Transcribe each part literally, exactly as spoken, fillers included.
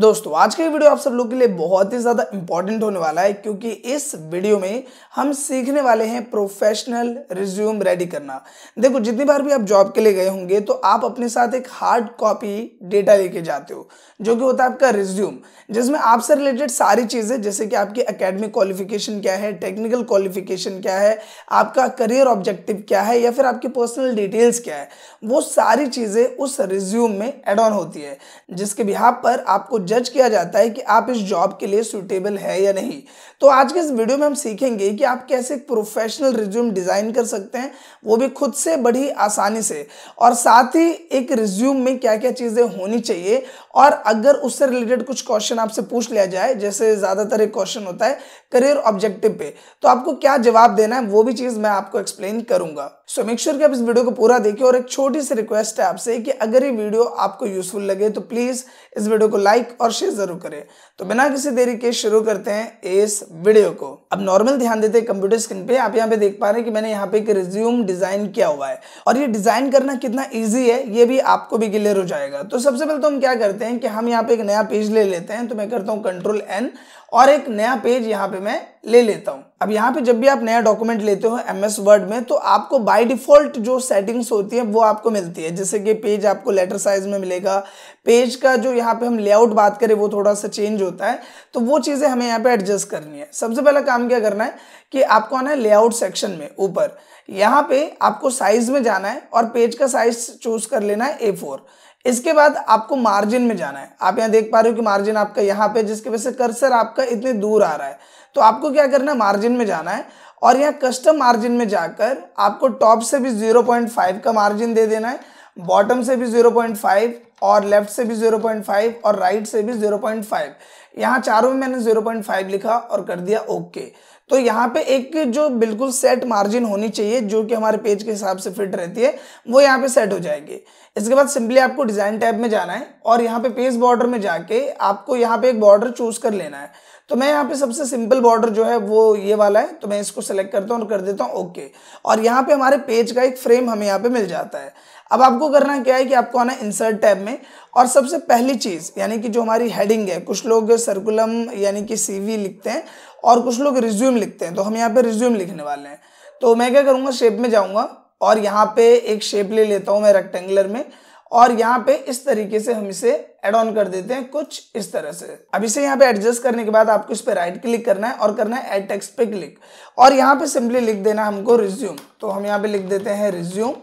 दोस्तों आज का ये वीडियो आप सब लोग के लिए बहुत ही ज़्यादा इम्पॉर्टेंट होने वाला है, क्योंकि इस वीडियो में हम सीखने वाले हैं प्रोफेशनल रिज्यूम रेडी करना। देखो, जितनी बार भी आप जॉब के लिए गए होंगे तो आप अपने साथ एक हार्ड कॉपी डेटा लेके जाते हो, जो कि होता है आपका रिज्यूम, जिसमें आपसे रिलेटेड सारी चीज़ें जैसे कि आपकी अकेडमिक क्वालिफिकेशन क्या है, टेक्निकल क्वालिफिकेशन क्या है, आपका करियर ऑब्जेक्टिव क्या है या फिर आपकी पर्सनल डिटेल्स क्या है, वो सारी चीज़ें उस रिज्यूम में एड ऑन होती है, जिसके बिहार पर आपको जज किया जाता है कि आप इस जॉब के लिए सूटेबल है या नहीं। तो आज के इस वीडियो में हम सीखेंगे कि आप कैसे प्रोफेशनल रिज्यूम डिजाइन कर सकते हैं, वो भी खुद से बड़ी आसानी से, और साथ ही एक रिज्यूम में क्या क्या चीजें होनी चाहिए, और अगर उससे रिलेटेड कुछ क्वेश्चन आपसे पूछ लिया जाए, जैसे ज्यादातर एक क्वेश्चन होता है करियर ऑब्जेक्टिव पे, तो आपको क्या जवाब देना है वो भी चीज मैं आपको एक्सप्लेन करूंगा। सो मेक श्योर कि आप इस वीडियो को पूरा देखिए, और एक छोटी सी रिक्वेस्ट है आपसे कि अगर ये वीडियो आपको यूजफुल लगे तो प्लीज इस वीडियो को लाइक और शेयर जरूर करें। तो बिना किसी देरी के शुरू करते हैं इस वीडियो को। अब नॉर्मल ध्यान देते हैं कंप्यूटर स्क्रीन पे। आप यहाँ पे देख पा रहे हैं कि मैंने यहाँ पे एक रिज्यूम डिजाइन किया हुआ है, और ये डिजाइन करना कितना इजी है ये भी आपको भी क्लियर हो जाएगा। तो सबसे पहले तो हम क्या करते हैं कि हम यहाँ पे एक नया पेज ले लेते हैं। तो मैं करता हूँ कंट्रोल एन और एक नया पेज यहाँ पे मैं ले लेता हूँ। अब यहाँ पे जब भी आप नया डॉक्यूमेंट लेते हो एम एस वर्ड में, तो आपको बाय डिफॉल्ट जो सेटिंग्स होती है वो आपको मिलती है, जैसे कि पेज आपको लेटर साइज में मिलेगा, पेज का जो यहाँ पे हम लेआउट बात करें वो थोड़ा सा चेंज होता है, तो वो चीज़ें हमें यहाँ पे एडजस्ट करनी है। सबसे पहला काम क्या करना है कि आपको आना है लेआउट सेक्शन में, ऊपर यहाँ पे आपको साइज में जाना है और पेज का साइज चूज कर लेना है ए फोर। इसके बाद आपको मार्जिन में जाना है। आप यहाँ देख पा रहे हो कि मार्जिन आपका यहाँ पे, जिसकी वजह से कर्सर आपका इतने दूर आ रहा है, तो आपको क्या करना है मार्जिन में जाना है, और यहाँ कस्टम मार्जिन में जाकर आपको टॉप से भी ज़ीरो पॉइंट फाइव का मार्जिन दे देना है, बॉटम से भी ज़ीरो पॉइंट फाइव और लेफ्ट से भी ज़ीरो पॉइंट फाइव और राइट से भी ज़ीरो पॉइंट फाइव। यहाँ चारों में मैंने ज़ीरो पॉइंट फाइव लिखा और कर दिया ओके। तो यहाँ पे एक जो बिल्कुल सेट मार्जिन होनी चाहिए जो कि हमारे पेज के हिसाब से फिट रहती है, वो यहाँ पे सेट हो जाएगी। इसके बाद सिंपली आपको डिज़ाइन टैब में जाना है और यहाँ पे पेज बॉर्डर में जाके आपको यहाँ पे एक बॉर्डर चूज कर लेना है। तो मैं यहाँ पे सबसे सिंपल बॉर्डर जो है वो ये वाला है, तो मैं इसको सेलेक्ट करता हूँ और कर देता हूँ ओके। और यहाँ पे हमारे पेज का एक फ्रेम हमें यहाँ पे मिल जाता है। अब आपको करना क्या है कि आपको आना इंसर्ट टैब में, और सबसे पहली चीज़ यानी कि जो हमारी हेडिंग है, कुछ लोग सर्कुलम यानी कि सीवी लिखते हैं और कुछ लोग रिज्यूम लिखते हैं, तो हम यहाँ पे रिज्यूम लिखने वाले हैं। तो मैं क्या करूँगा, शेप में जाऊँगा और यहाँ पे एक शेप ले लेता हूँ मैं रेक्टेंगुलर में, और यहाँ पे इस तरीके से हम इसे एड ऑन कर देते हैं कुछ इस तरह से। अब इसे यहाँ पे एडजस्ट करने के बाद आपको इस पे राइट क्लिक करना है और करना है एड टेक्स्ट पे क्लिक, और यहाँ पे सिंपली लिख देना हमको रिज्यूम। तो हम यहाँ पे लिख देते हैं रिज्यूम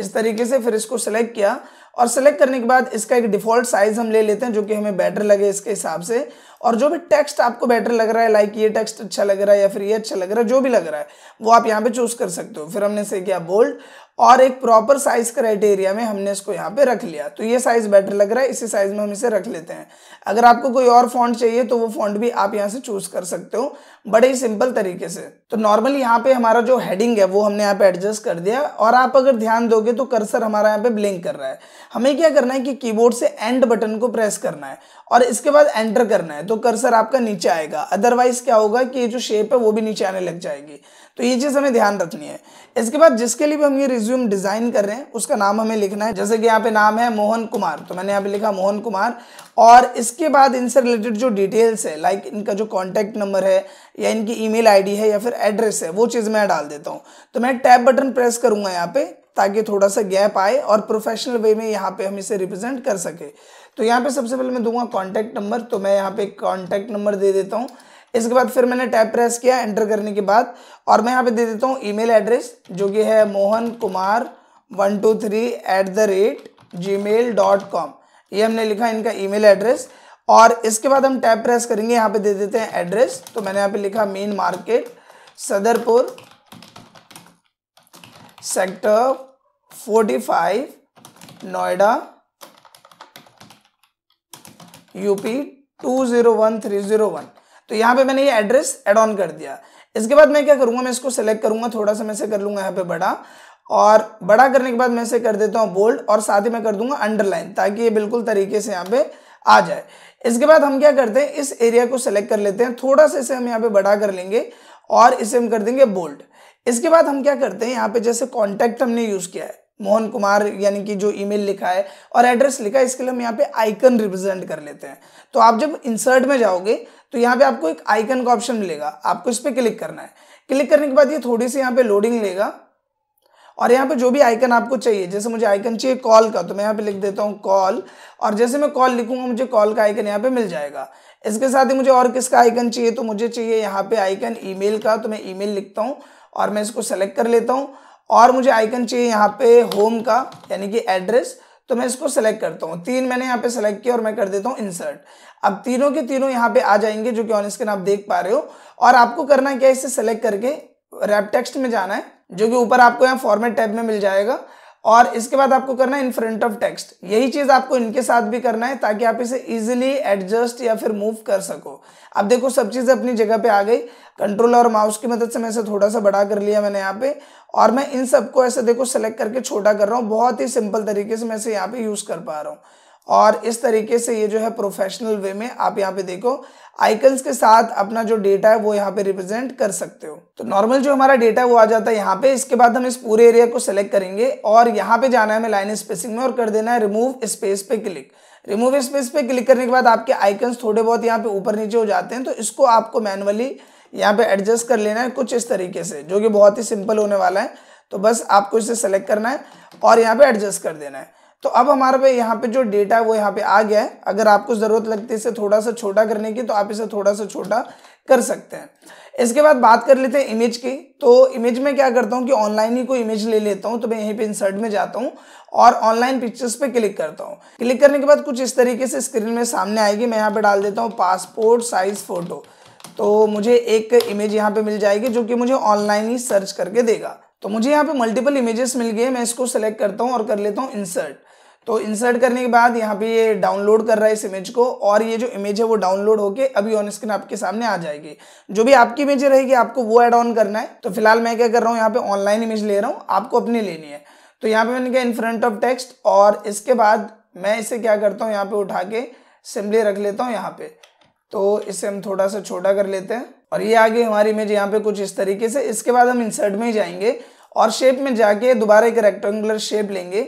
इस तरीके से, फिर इसको सेलेक्ट किया और सेलेक्ट करने के बाद इसका एक डिफ़ॉल्ट साइज़ हम ले लेते हैं जो कि हमें बेटर लगे इसके हिसाब से, और जो भी टेक्स्ट आपको बेटर लग रहा है, लाइक ये टेक्स्ट अच्छा लग रहा है या फिर ये अच्छा लग रहा है, जो भी लग रहा है वो आप यहाँ पे चूज़ कर सकते हो। फिर हमने इसे किया बोल्ड और एक प्रॉपर साइज़ क्राइटेरिया में हमने इसको यहाँ पे रख लिया। तो ये साइज़ बेटर लग रहा है, इसी साइज़ में हम इसे रख लेते हैं। अगर आपको कोई और फॉन्ट चाहिए तो वो फॉन्ट भी आप यहाँ से चूज़ कर सकते हो, बड़े ही सिंपल तरीके से। तो नॉर्मली यहाँ पे हमारा जो हेडिंग है वो हमने यहाँ पे एडजस्ट कर दिया, और आप अगर ध्यान दोगे तो कर्सर हमारा यहाँ पे ब्लिंक कर रहा है। हमें क्या करना है कि कीबोर्ड से एंड बटन को प्रेस करना है और इसके बाद एंटर करना है, तो कर्सर आपका नीचे आएगा। अदरवाइज क्या होगा कि ये जो शेप है वो भी नीचे आने लग जाएगी, तो ये चीज़ हमें ध्यान रखनी है। इसके बाद जिसके लिए भी हम ये रिज्यूम डिज़ाइन कर रहे हैं उसका नाम हमें लिखना है, जैसे कि यहाँ पे नाम है मोहन कुमार, तो मैंने यहाँ पे लिखा मोहन कुमार, और इसके बाद इनसे रिलेटेड जो डिटेल्स है लाइक इनका जो कॉन्टैक्ट नंबर है या इनकी ईमेल आईडी है या फिर एड्रेस है, वो चीज़ मैं डाल देता हूँ। तो मैं टैब बटन प्रेस करूँगा यहाँ पे ताकि थोड़ा सा गैप आए और प्रोफेशनल वे में यहाँ पे हम इसे रिप्रेजेंट कर सके। तो यहाँ पे सबसे पहले मैं दूंगा कॉन्टैक्ट नंबर, तो मैं यहाँ पे कॉन्टैक्ट नंबर दे देता हूँ। इसके बाद फिर मैंने टैब प्रेस किया एंटर करने के बाद, और मैं यहाँ पे दे देता हूँ ईमेल एड्रेस जो कि है Mohan Kumar one two three at the rate Gmail dot com, ये हमने लिखा इनका ईमेल एड्रेस। और इसके बाद हम टैब प्रेस करेंगे, यहाँ पे दे देते हैं एड्रेस, तो मैंने यहाँ पे लिखा main market Sadarpur sector forty five Noida UP two zero one three zero one. तो यहाँ पे मैंने ये एड्रेस एड ऑन कर दिया। इसके बाद मैं क्या करूँगा, मैं इसको सेलेक्ट करूँगा, थोड़ा सा मैं इसे कर लूँगा यहाँ पे बड़ा, और बड़ा करने के बाद मैं इसे कर देता हूँ बोल्ड, और साथ ही मैं कर दूँगा अंडरलाइन ताकि ये बिल्कुल तरीके से यहाँ पे आ जाए। इसके बाद हम क्या करते हैं, इस एरिया को सेलेक्ट कर लेते हैं, थोड़ा सा इसे हम यहाँ पे बड़ा कर लेंगे और इसे हम कर देंगे बोल्ड। इसके बाद हम क्या करते हैं, यहाँ पे जैसे कॉन्टैक्ट हमने यूज़ किया है मोहन कुमार यानी कि जो ईमेल लिखा है और एड्रेस लिखा है, इसके लिए हम यहाँ पे आइकन रिप्रेजेंट कर लेते हैं। तो आप जब इंसर्ट में जाओगे तो यहाँ पे आपको एक आइकन का ऑप्शन मिलेगा, आपको इस पर क्लिक करना है। क्लिक करने के बाद ये थोड़ी सी यहाँ पे लोडिंग लेगा और यहाँ पे जो भी आइकन आपको चाहिए, जैसे मुझे आइकन चाहिए कॉल का तो मैं यहाँ पे लिख देता हूँ कॉल, और जैसे मैं कॉल लिखूंगा मुझे कॉल का आइकन यहाँ पे मिल जाएगा। इसके साथ ही मुझे और किसका आइकन चाहिए, तो मुझे चाहिए यहाँ पे आइकन ईमेल का, तो मैं ईमेल लिखता हूँ और मैं इसको सेलेक्ट कर लेता हूँ। और मुझे आइकन चाहिए यहाँ पे होम का यानी कि एड्रेस, तो मैं इसको सेलेक्ट करता हूँ। तीन मैंने यहाँ पे सेलेक्ट किया और मैं कर देता हूँ इंसर्ट। अब तीनों के तीनों यहाँ पे आ जाएंगे जो कि ऑन स्क्रीन आप देख पा रहे हो। और आपको करना क्या है, इसे सेलेक्ट करके रैप टेक्स्ट में जाना है जो कि ऊपर आपको यहाँ फॉर्मेट टैब में मिल जाएगा। और इसके बाद आपको करना है इन फ्रंट ऑफ टेक्स्ट, यही चीज आपको इनके साथ भी करना है ताकि आप इसे इजीली एडजस्ट या फिर मूव कर सको। अब देखो सब चीजें अपनी जगह पे आ गई। कंट्रोल और माउस की मदद से मैं इसे थोड़ा सा बड़ा कर लिया मैंने यहाँ पे, और मैं इन सबको ऐसे देखो सेलेक्ट करके छोटा कर रहा हूँ। बहुत ही सिंपल तरीके से मैं इसे यहाँ पे यूज कर पा रहा हूँ। और इस तरीके से ये जो है प्रोफेशनल वे में आप यहाँ पे देखो आइकन्स के साथ अपना जो डेटा है वो यहाँ पे रिप्रेजेंट कर सकते हो। तो नॉर्मल जो हमारा डेटा है वो आ जाता है यहाँ पे। इसके बाद हम इस पूरे एरिया को सेलेक्ट करेंगे और यहाँ पे जाना है हमें लाइन स्पेसिंग में और कर देना है रिमूव स्पेस पे क्लिक। रिमूव स्पेस पे क्लिक करने के बाद आपके आइकन्स थोड़े बहुत यहाँ पे ऊपर नीचे हो जाते हैं, तो इसको आपको मैनुअली यहाँ पे एडजस्ट कर लेना है कुछ इस तरीके से, जो कि बहुत ही सिंपल होने वाला है। तो बस आपको इसे सेलेक्ट करना है और यहाँ पे एडजस्ट कर देना है। तो अब हमारे पे यहाँ पे जो डेटा है वो यहाँ पे आ गया है। अगर आपको ज़रूरत लगती है इसे थोड़ा सा छोटा करने की तो आप इसे थोड़ा सा छोटा कर सकते हैं। इसके बाद बात कर लेते हैं इमेज की। तो इमेज में क्या करता हूँ कि ऑनलाइन ही कोई इमेज ले लेता हूँ, तो मैं यहीं पे इंसर्ट में जाता हूँ और ऑनलाइन पिक्चर्स पे क्लिक करता हूँ। क्लिक करने के बाद कुछ इस तरीके से स्क्रीन में सामने आएगी। मैं यहाँ पर डाल देता हूँ पासपोर्ट साइज फ़ोटो, तो मुझे एक इमेज यहाँ पर मिल जाएगी जो कि मुझे ऑनलाइन ही सर्च करके देगा। तो मुझे यहाँ पे मल्टीपल इमेजेस मिल गए। मैं इसको सेलेक्ट करता हूँ और कर लेता हूँ इंसर्ट। तो इंसर्ट करने के बाद यहाँ पे ये डाउनलोड कर रहा है इस इमेज को, और ये जो इमेज है वो डाउनलोड होके अभी ऑन स्क्रीन आपके सामने आ जाएगी। जो भी आपकी इमेज रहेगी आपको वो ऐड ऑन करना है। तो फिलहाल मैं क्या कर रहा हूँ, यहाँ पे ऑनलाइन इमेज ले रहा हूँ, आपको अपनी लेनी है। तो यहाँ पे मैंने क्या इन फ्रंट ऑफ टेक्स्ट, और इसके बाद मैं इसे क्या करता हूँ यहाँ पे उठा के सिंपली रख लेता हूँ यहाँ पे। तो इसे हम थोड़ा सा छोटा कर लेते हैं और ये आगे हमारी इमेज यहाँ पे कुछ इस तरीके से। इसके बाद हम इंसर्ट में ही जाएंगे और शेप में जाके दोबारा एक रेक्टेंगुलर शेप लेंगे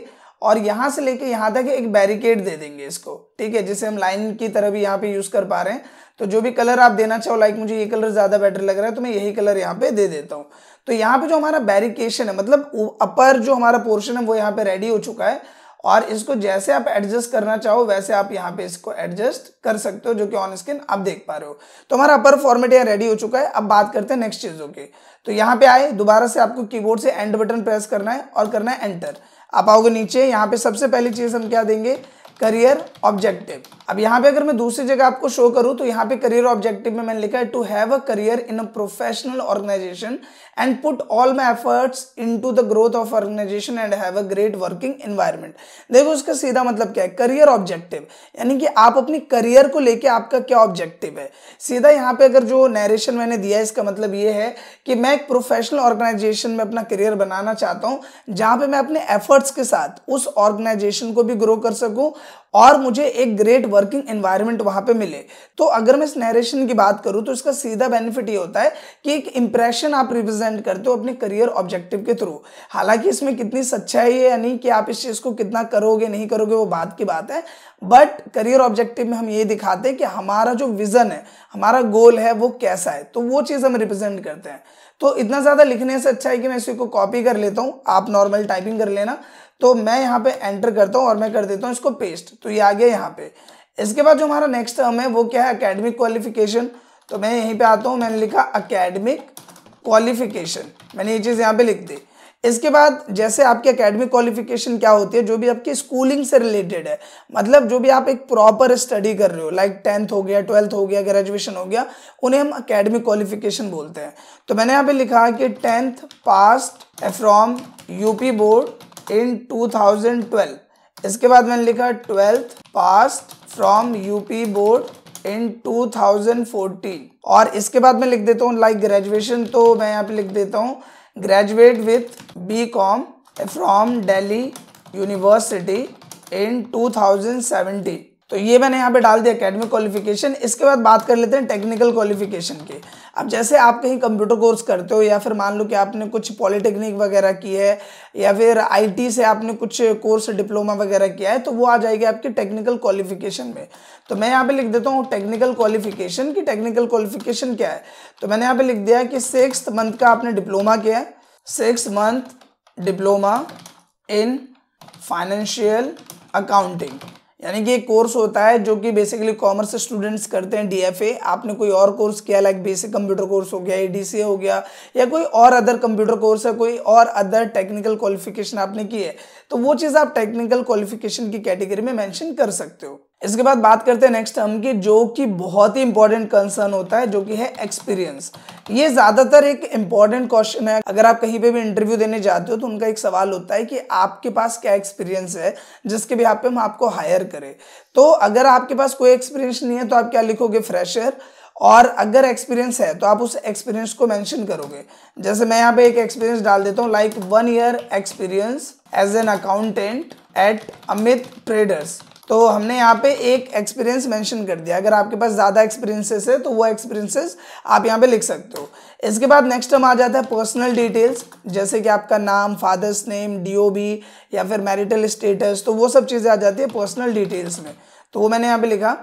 और यहाँ से लेके यहाँ तक एक बैरिकेड दे देंगे इसको, ठीक है, जिसे हम लाइन की तरह भी यहाँ पे यूज कर पा रहे हैं। तो जो भी कलर आप देना चाहो, लाइक मुझे ये कलर ज्यादा बेटर लग रहा है तो मैं यही कलर यहाँ पे दे देता हूँ। तो यहाँ पे जो हमारा बैरिकेशन है, मतलब अपर जो हमारा पोर्शन है वो यहाँ पे रेडी हो चुका है। और इसको जैसे आप एडजस्ट करना चाहो वैसे आप यहाँ पे इसको एडजस्ट कर सकते हो, जो कि ऑन स्क्रीन आप देख पा रहे हो। तो हमारा अपर फॉर्मेट यहाँ रेडी हो चुका है। अब बात करते हैं नेक्स्ट चीज़ों की। तो यहाँ पे आए, दोबारा से आपको कीबोर्ड से एंड बटन प्रेस करना है और करना है एंटर। आप आओगे नीचे, यहाँ पे सबसे पहली चीज़ हम क्या देंगे, करियर ऑब्जेक्टिव। अब यहाँ पे अगर मैं दूसरी जगह आपको शो करूँ तो यहाँ पे करियर ऑब्जेक्टिव में मैंने लिखा है to have a career in a professional organisation and put all my efforts into the growth of organisation and have a great working environment. देखो इसका सीधा मतलब क्या है, करियर ऑब्जेक्टिव यानी कि आप अपनी करियर को लेके आपका क्या ऑब्जेक्टिव है। सीधा यहाँ पे अगर जो नरेशन मैंने दिया है इसका मतलब ये है कि मैं एक प्रोफेशनल ऑर्गेनाइजेशन में अपना करियर बनाना चाहता हूँ जहाँ पे मैं अपने एफर्ट्स के साथ उस ऑर्गेनाइजेशन को भी ग्रो कर सकूँ और मुझे एक ग्रेट वर्किंग एनवायरनमेंट वहां पे मिले। तो अगर मैं इस नरेशन की बात करूं तो इसका सीधा बेनिफिट ये होता है कि एक इंप्रेशन आप रिप्रेजेंट करते हो अपने करियर ऑब्जेक्टिव के थ्रू। हालांकि इसमें कितनी सच्चाई है यानी कि आप इस चीज को कितना करोगे नहीं करोगे वो बात की बात है, बट करियर ऑब्जेक्टिव में हम ये दिखाते हैं कि हमारा जो विजन है, हमारा गोल है वो कैसा है, तो वो चीज हम रिप्रेजेंट करते हैं। तो इतना ज्यादा लिखने से अच्छा है कि मैं इसी को कॉपी कर लेता हूँ, आप नॉर्मल टाइपिंग कर लेना। तो मैं यहाँ पे एंटर करता हूँ और मैं कर देता हूँ इसको पेस्ट। तो ये आ गया यहाँ पे। इसके बाद जो हमारा नेक्स्ट टर्म है वो क्या है, एकेडमिक क्वालिफिकेशन। तो मैं यहीं पे आता हूँ, मैंने लिखा एकेडमिक क्वालिफिकेशन, मैंने ये चीज़ यहाँ पे लिख दी। इसके बाद जैसे आपकी एकेडमिक क्वालिफिकेशन क्या होती है, जो भी आपकी स्कूलिंग से रिलेटेड है, मतलब जो भी आप एक प्रॉपर स्टडी कर रहे हो, लाइक टेंथ हो गया, ट्वेल्थ हो गया, ग्रेजुएशन हो गया, उन्हें हम एकेडमिक क्वालिफिकेशन बोलते हैं। तो मैंने यहाँ पे लिखा कि tenth passed from UP board in two thousand twelve. इसके बाद मैंने लिखा twelfth passed from UP board in two thousand fourteen. और इसके बाद मैं लिख देता हूँ लाइक ग्रेजुएशन, तो मैं यहाँ पे लिख देता हूँ graduate with B com from Delhi university in two thousand seventeen. तो ये मैंने यहाँ पे डाल दिया एकेडमिक क्वालिफिकेशन। इसके बाद बात कर लेते हैं टेक्निकल क्वालिफिकेशन की। अब जैसे आप कहीं कंप्यूटर कोर्स करते हो या फिर मान लो कि आपने कुछ पॉलिटेक्निक वगैरह की है या फिर आईटी से आपने कुछ कोर्स डिप्लोमा वगैरह किया है तो वो आ जाएगी आपकी टेक्निकल क्वालिफिकेशन में। तो मैं यहाँ पे लिख देता हूँ टेक्निकल क्वालिफिकेशन की टेक्निकल क्वालिफिकेशन क्या है। तो मैंने यहाँ पे लिख दिया कि सिक्स्थ मंथ का आपने डिप्लोमा किया है, six month diploma in financial accounting, यानी कि एक कोर्स होता है जो कि बेसिकली कॉमर्स स्टूडेंट्स करते हैं डीएफए। आपने कोई और कोर्स किया लाइक बेसिक कंप्यूटर कोर्स हो गया, एडीसीए हो गया या कोई और अदर कंप्यूटर कोर्स है, कोई और अदर टेक्निकल क्वालिफिकेशन आपने की है तो वो चीज़ आप टेक्निकल क्वालिफिकेशन की कैटेगरी में मेंशन कर सकते हो। इसके बाद बात करते हैं नेक्स्ट टर्म की, जो कि बहुत ही इंपॉर्टेंट कंसर्न होता है, जो कि है एक्सपीरियंस। ये ज़्यादातर एक इम्पॉर्टेंट क्वेश्चन है। अगर आप कहीं पे भी इंटरव्यू देने जाते हो तो उनका एक सवाल होता है कि आपके पास क्या एक्सपीरियंस है जिसके भी आप पे हम आपको हायर करें। तो अगर आपके पास कोई एक्सपीरियंस नहीं है तो आप क्या लिखोगे, फ्रेशर। और अगर एक्सपीरियंस है तो आप उस एक्सपीरियंस को मेंशन करोगे। जैसे मैं यहाँ पे एक एक्सपीरियंस डाल देता हूँ, like one year experience as an accountant at Amit traders. तो हमने यहाँ पे एक एक्सपीरियंस मेंशन कर दिया। अगर आपके पास ज़्यादा एक्सपीरियंसेस है तो वो एक्सपीरियंसेस आप यहाँ पे लिख सकते हो। इसके बाद नेक्स्ट हम आ जाता है पर्सनल डिटेल्स, जैसे कि आपका नाम, फादर्स नेम, डीओबी या फिर मैरिटल स्टेटस, तो वो सब चीज़ें आ जाती है पर्सनल डिटेल्स में, तो वो मैंने यहाँ पे लिखा।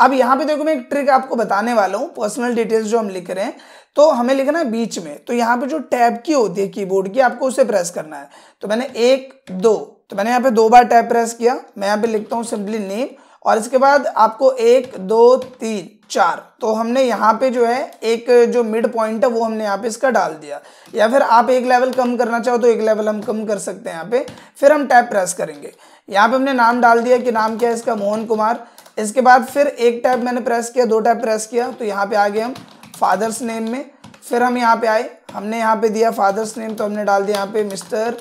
अब यहाँ पे देखो मैं एक ट्रिक आपको बताने वाला हूँ। पर्सनल डिटेल्स जो हम लिख रहे हैं तो हमें लिखना है बीच में, तो यहाँ पे जो टैब की होती है कीबोर्ड की आपको उसे प्रेस करना है। तो मैंने एक दो, तो मैंने यहाँ पे दो बार टैब प्रेस किया। मैं यहाँ पे लिखता हूँ सिंपली नेम और इसके बाद आपको एक दो तीन चार, तो हमने यहाँ पे जो है एक जो मिड पॉइंट है वो हमने यहाँ पे इसका डाल दिया। या फिर आप एक लेवल कम करना चाहो तो एक लेवल हम कम कर सकते हैं। यहाँ पे फिर हम टैब प्रेस करेंगे, यहाँ पे हमने नाम डाल दिया कि नाम क्या है इसका, मोहन कुमार। इसके बाद फिर एक टैब मैंने प्रेस किया, दो टैब प्रेस किया तो यहाँ पे आ गए हम फादर्स नेम में। फिर हम यहाँ पे आए, हमने यहाँ पे दिया फादर्स नेम, तो हमने डाल दिया यहाँ पे मिस्टर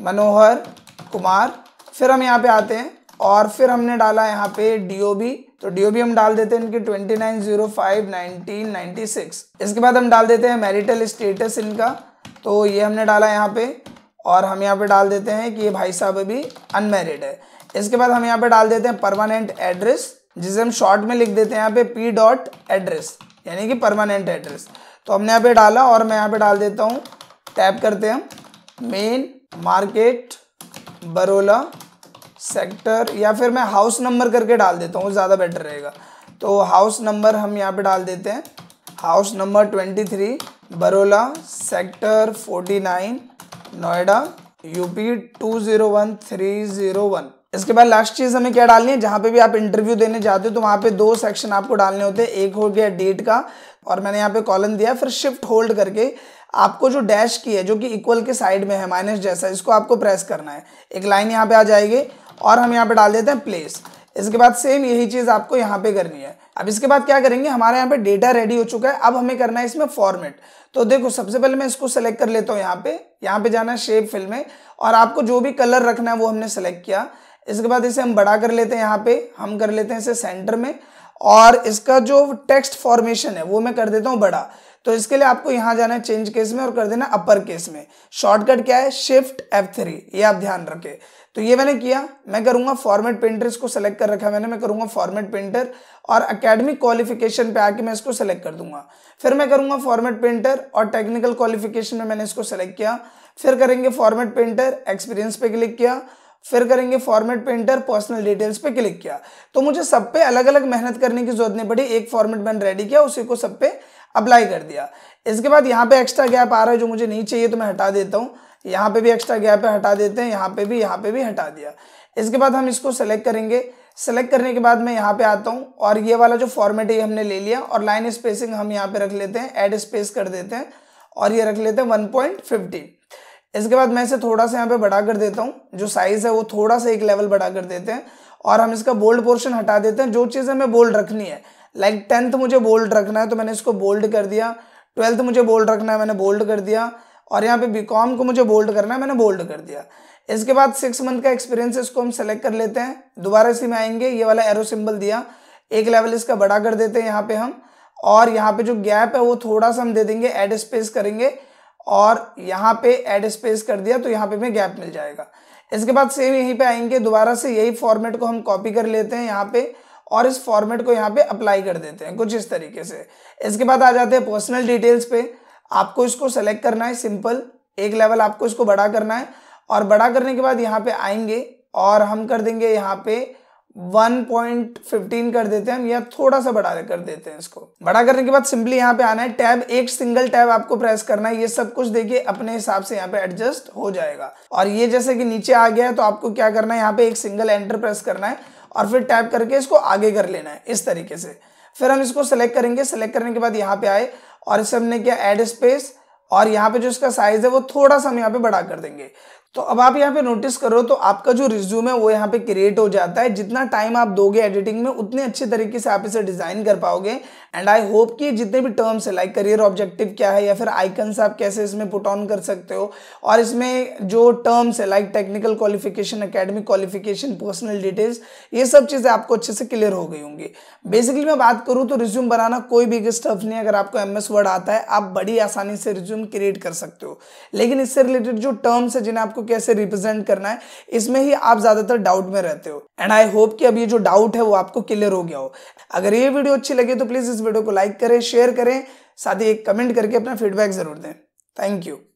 मनोहर कुमार। फिर हम यहाँ पे आते हैं और फिर हमने डाला यहाँ पे डीओबी, तो डीओबी हम डाल देते हैं इनके twenty nine zero five nineteen ninety six. इसके बाद हम डाल देते हैं मैरिटल स्टेटस इनका, तो ये हमने डाला यहाँ पे और हम यहाँ पे डाल देते हैं कि ये भाई साहब अभी अनमैरिड है। इसके बाद हम यहाँ पे डाल देते हैं परमानेंट एड्रेस, जिसे हम शॉर्ट में लिख देते हैं यहाँ पे पी डॉट एड्रेस, यानी कि परमानेंट एड्रेस। तो हमने यहाँ पे डाला और मैं यहाँ पे डाल देता हूँ, टैप करते हैं हम, मेन मार्केट बरोला सेक्टर, या फिर मैं हाउस नंबर करके डाल देता हूँ, ज़्यादा बेटर रहेगा। तो हाउस नंबर हम यहाँ पे डाल देते हैं, house number twenty three Barola sector forty nine Noida UP two zero one three zero one. इसके बाद लास्ट चीज़ हमें क्या डालनी है, जहाँ पे भी आप इंटरव्यू देने जाते हो तो वहाँ पे दो सेक्शन आपको डालने होते हैं। एक हो गया डेट का और मैंने यहाँ पे कॉलम दिया, फिर शिफ्ट होल्ड करके आपको जो डैश की है जो कि इक्वल के साइड में है माइनस जैसा, इसको आपको प्रेस करना है, एक लाइन यहाँ पे आ जाएगी और हम यहाँ पे डाल देते हैं प्लेस। इसके बाद सेम यही चीज़ आपको यहाँ पे करनी है। अब इसके बाद क्या करेंगे, हमारे यहाँ पे डेटा रेडी हो चुका है, अब हमें करना है इसमें फॉर्मेट। तो देखो सबसे पहले मैं इसको सेलेक्ट कर लेता हूँ, यहाँ पे यहाँ पे जाना है शेप फिल में और आपको जो भी कलर रखना है वो हमने सेलेक्ट किया। इसके बाद इसे हम बड़ा कर लेते हैं, यहाँ पे हम कर लेते हैं इसे सेंटर में और इसका जो टेक्स्ट फॉर्मेशन है वो मैं कर देता हूँ बड़ा। तो इसके लिए आपको यहाँ जाना है चेंज केस में और कर देना अपर केस में। शॉर्टकट क्या है, शिफ्ट एफ थ्री, ये आप ध्यान रखें। तो ये मैंने किया, मैं करूँगा फॉर्मेट पेंटर, इसको सेलेक्ट कर रखा है मैंने, मैं करूँगा फॉर्मेट पेंटर और एकेडमिक क्वालिफिकेशन पे आके मैं इसको सेलेक्ट कर दूंगा। फिर मैं करूँगा फॉर्मेट पेंटर और टेक्निकल क्वालिफिकेशन में मैंने इसको सेलेक्ट किया। फिर करेंगे फॉर्मेट पेंटर, एक्सपीरियंस पे क्लिक किया, फिर करेंगे फॉर्मेट पेंटर, पर्सनल डिटेल्स पे क्लिक किया। तो मुझे सब पे अलग अलग मेहनत करने की जरूरत नहीं पड़ी, एक फॉर्मेट मैंने रेडी किया उसी को सब पे अप्लाई कर दिया। इसके बाद यहाँ पे एक्स्ट्रा गैप आ रहा है जो मुझे नहीं चाहिए तो मैं हटा देता हूँ, यहाँ पे भी एक्स्ट्रा गैप है हटा देते हैं, यहाँ पे भी यहाँ पे भी हटा दिया। इसके बाद हम इसको सेलेक्ट करेंगे, सेलेक्ट करने के बाद मैं यहाँ पे आता हूँ और ये वाला जो फॉर्मेट है ये हमने ले लिया और लाइन स्पेसिंग हम यहाँ पे रख लेते हैं, एड स्पेस कर देते हैं और ये रख लेते हैं वन पॉइंट फिफ्टीन। इसके बाद मैं इसे थोड़ा सा यहाँ पे बढ़ा कर देता हूँ, जो साइज़ है वो थोड़ा सा एक लेवल बढ़ा कर देते हैं और हम इसका बोल्ड पोर्शन हटा देते हैं। जो चीज़ हमें बोल्ड रखनी है, लाइक टेंथ मुझे बोल्ड रखना है तो मैंने इसको बोल्ड कर दिया, ट्वेल्थ मुझे बोल्ड रखना है मैंने बोल्ड कर दिया और यहाँ पे बीकॉम को मुझे बोल्ड करना है मैंने बोल्ड कर दिया। इसके बाद सिक्स मंथ का एक्सपीरियंस, इसको हम सेलेक्ट कर लेते हैं, दोबारा इसी में आएंगे, ये वाला एरो सिंबल दिया, एक लेवल इसका बड़ा कर देते हैं यहाँ पे हम और यहाँ पे जो गैप है वो थोड़ा सा हम दे देंगे, एड स्पेस करेंगे और यहाँ पे एड स्पेस कर दिया तो यहाँ पे हमें गैप मिल जाएगा। इसके बाद सेम यहीं पे आएंगे, दोबारा से यही फॉर्मेट को हम कॉपी कर लेते हैं यहाँ पे और इस फॉर्मेट को यहाँ पे अप्लाई कर देते हैं कुछ इस तरीके से। इसके बाद आ जाते हैं पर्सनल डिटेल्स पे। आपको इसको सेलेक्ट करना है, सिंपल एक लेवल आपको इसको बड़ा करना है और बड़ा करने के बाद यहाँ पे आएंगे और हम कर देंगे यहाँ पे वन पॉइंट वन फाइव कर देते हैं हम, या थोड़ा सा बड़ा कर देते हैं इसको। बड़ा करने के बाद सिंपली यहाँ पे आना है, टैब एक सिंगल टैब आपको प्रेस करना है। ये सब कुछ देखिए अपने हिसाब से यहाँ पे एडजस्ट हो जाएगा। और ये जैसे कि नीचे आ गया है तो आपको क्या करना है, यहाँ पे एक सिंगल एंटर प्रेस करना है और फिर टैप करके इसको आगे कर लेना है इस तरीके से। फिर हम इसको सेलेक्ट करेंगे, सेलेक्ट करने के बाद यहाँ पे आए और इसे हमने किया एड स्पेस और यहाँ पे जो इसका साइज है वो थोड़ा सा हम यहाँ पे बड़ा कर देंगे। तो अब आप यहाँ पे नोटिस करो तो आपका जो रिज्यूम है वो यहाँ पे क्रिएट हो जाता है। जितना टाइम आप दोगे एडिटिंग में उतने अच्छे तरीके से आप इसे डिजाइन कर पाओगे। एंड आई होप कि जितने भी टर्म्स है लाइक करियर ऑब्जेक्टिव क्या है या फिर आइकन्स आप कैसे इसमें पुट ऑन कर सकते हो और इसमें जो टर्म्स है like technical qualification, academic qualification, personal details, ये सब चीज़ें आपको अच्छे से क्लियर हो गई होंगी। बेसिकली मैं बात करूँ तो रिज्यूम बनाना कोई बिग स्टफ नहीं है। अगर आपको एम एस वर्ड आता है आप बड़ी आसानी से रिज्यूम क्रिएट कर सकते हो, लेकिन इससे रिलेटेड जो टर्म्स है जिन्हें आपको कैसे रिप्रेजेंट करना है इसमें ही आप ज्यादातर डाउट में रहते हो। एंड आई होप कि अब ये जो डाउट है वो आपको क्लियर हो गया हो। अगर ये वीडियो अच्छी लगे तो प्लीज इस वीडियो को लाइक करें, शेयर करें, साथ ही एक कमेंट करके अपना फीडबैक जरूर दें। Thank you.